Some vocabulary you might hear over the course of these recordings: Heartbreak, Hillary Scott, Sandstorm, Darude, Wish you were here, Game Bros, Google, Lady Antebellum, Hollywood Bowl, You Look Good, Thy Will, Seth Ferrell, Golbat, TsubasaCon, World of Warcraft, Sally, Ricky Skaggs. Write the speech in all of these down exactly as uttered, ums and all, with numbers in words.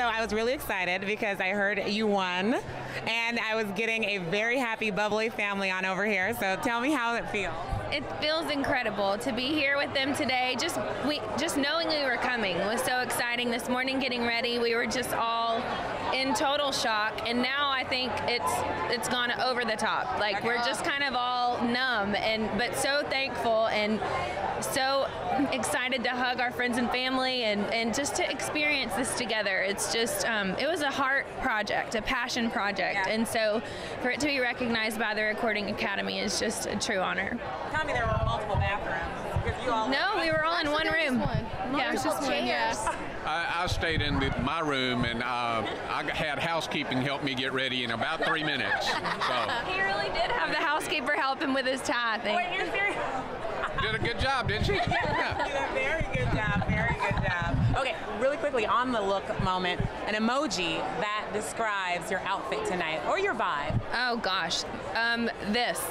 so I was really excited because I heard you won, and I was getting a very happy, bubbly family on over here. So tell me how it feels. It feels incredible to be here with them today. Just we, just knowing we were coming was so exciting. This morning, getting ready, we were just all in total shock, and now I think it's it's gone over the top. Like we're just kind of all numb, and but so thankful and so excited to hug our friends and family, and and just to experience this together. It's just um, it was a heart project, a passion project, yeah. And so for it to be recognized by the Recording Academy is just a true honor. Tell me there were multiple bathrooms. If you all no, we were all in one room. One. Yeah, just one. Yeah. I, I stayed in the, my room, and uh, I had housekeeping help me get ready in about three minutes. So. He really did have the housekeeper help him with his tie, I think. Wait, you're serious? Did a good job, didn't she? Yeah, you did a very good job, very good job. Okay, really quickly, on the look moment, an emoji that describes your outfit tonight, or your vibe. Oh, gosh. Um, this.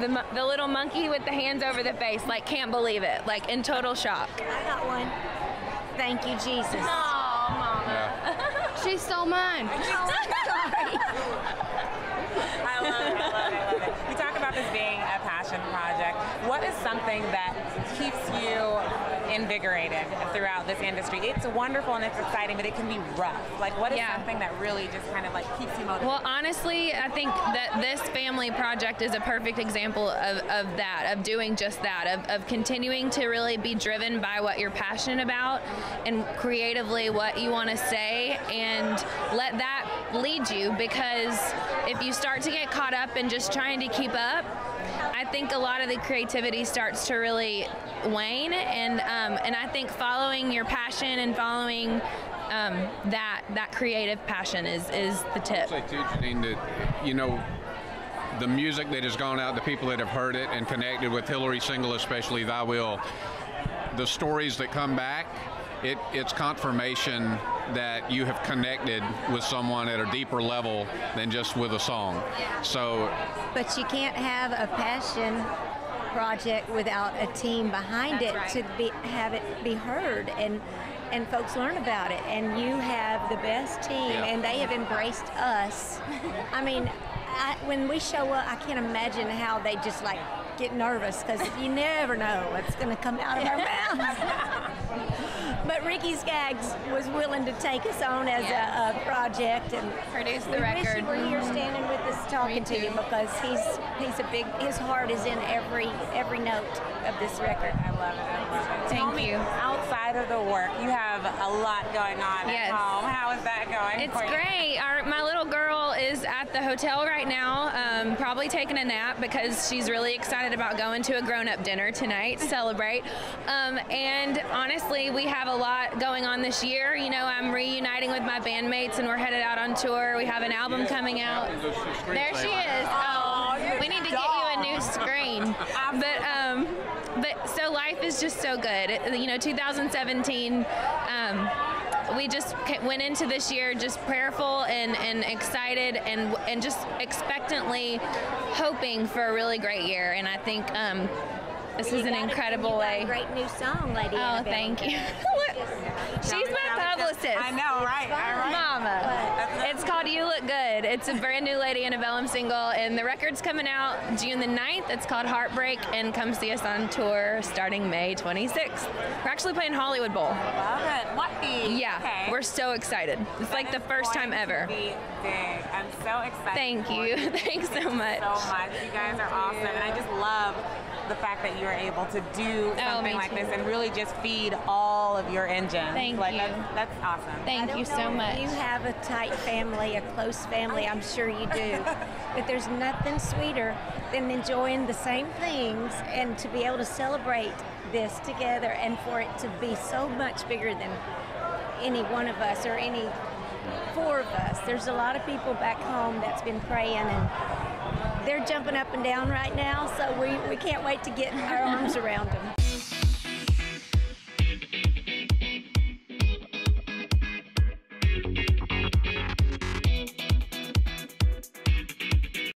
The, the little monkey with the hands over the face, like, can't believe it. Like, in total shock. I got one. Thank you, Jesus. Oh, Mama. Yeah. She stole mine. I'm sorry. I love it, I love it, I love it. You talk about this being a passion project. What is something that keeps you invigorated throughout this industry? It's wonderful and it's exciting, but it can be rough. Like, what is yeah. something that really just kind of like keeps you motivated? Well, honestly, I think that this family project is a perfect example of, of that, of doing just that, of, of continuing to really be driven by what you're passionate about and creatively what you want to say, and let that lead you, because if you start to get caught up in just trying to keep up, I think a lot of the creativity starts to really wane, and um, and I think following your passion and following um, that that creative passion is is the tip. I'd say too, Janine, that, you know, the music that has gone out, the people that have heard it and connected with Hillary's single, especially "Thy Will," the stories that come back, it it's confirmation that you have connected with someone at a deeper level than just with a song. So, but you can't have a passion project without a team behind it right. to be, have it be heard and and folks learn about it. And you have the best team, yeah. and they have embraced us. I mean, I, when we show up, I can't imagine how they just like get nervous, because you never know what's going to come out of our mouths. But Ricky Skaggs was willing to take us on as yes. a, a project and produce the record. Wish you were here standing with us talking to you, because he's he's a big his heart is in every every note of this record. I love it. I love it. Thank Tell you. Me, outside of the work, you have a lot going on yes. at home. How is that going? It's for great. You? Our my little girl is at the hotel right now, um, probably taking a nap because she's really excited about going to a grown-up dinner tonight to celebrate. Um, and honestly, we have a A lot going on this year. You know, I'm reuniting with my bandmates, and we're headed out on tour. We have an album yes, coming out. There she is. Oh, oh we need to dog. Get you a new screen. but um, but so life is just so good. You know, two thousand seventeen. Um, we just went into this year just prayerful and, and excited and and just expectantly hoping for a really great year. And I think. Um, This well, is an incredible a, way. A great new song, lady. Oh, thank you. She's my publicist. I know, right? Right. Mama. It's called You Look Good. It's a brand new Lady Antebellum single, and the record's coming out June the ninth. It's called Heartbreak, and come see us on tour starting May twenty-sixth. We're actually playing Hollywood Bowl. Love it. What the? Yeah. Okay. We're so excited. It's that like the first time ever. Big. I'm so excited. Thank you. you. Thanks so much. Thank you so much. You guys are awesome, and I just love the fact that you were able to do something oh, like too. this and really just feed all of your engines. Thank like, you. That's, that's awesome. Thank you so much. You have a tight family, a close family. I'm sure you do. But there's nothing sweeter than enjoying the same things and to be able to celebrate this together, and for it to be so much bigger than any one of us or any four of us. There's a lot of people back home that's been praying, and they're jumping up and down right now, so we, we can't wait to get our arms around them.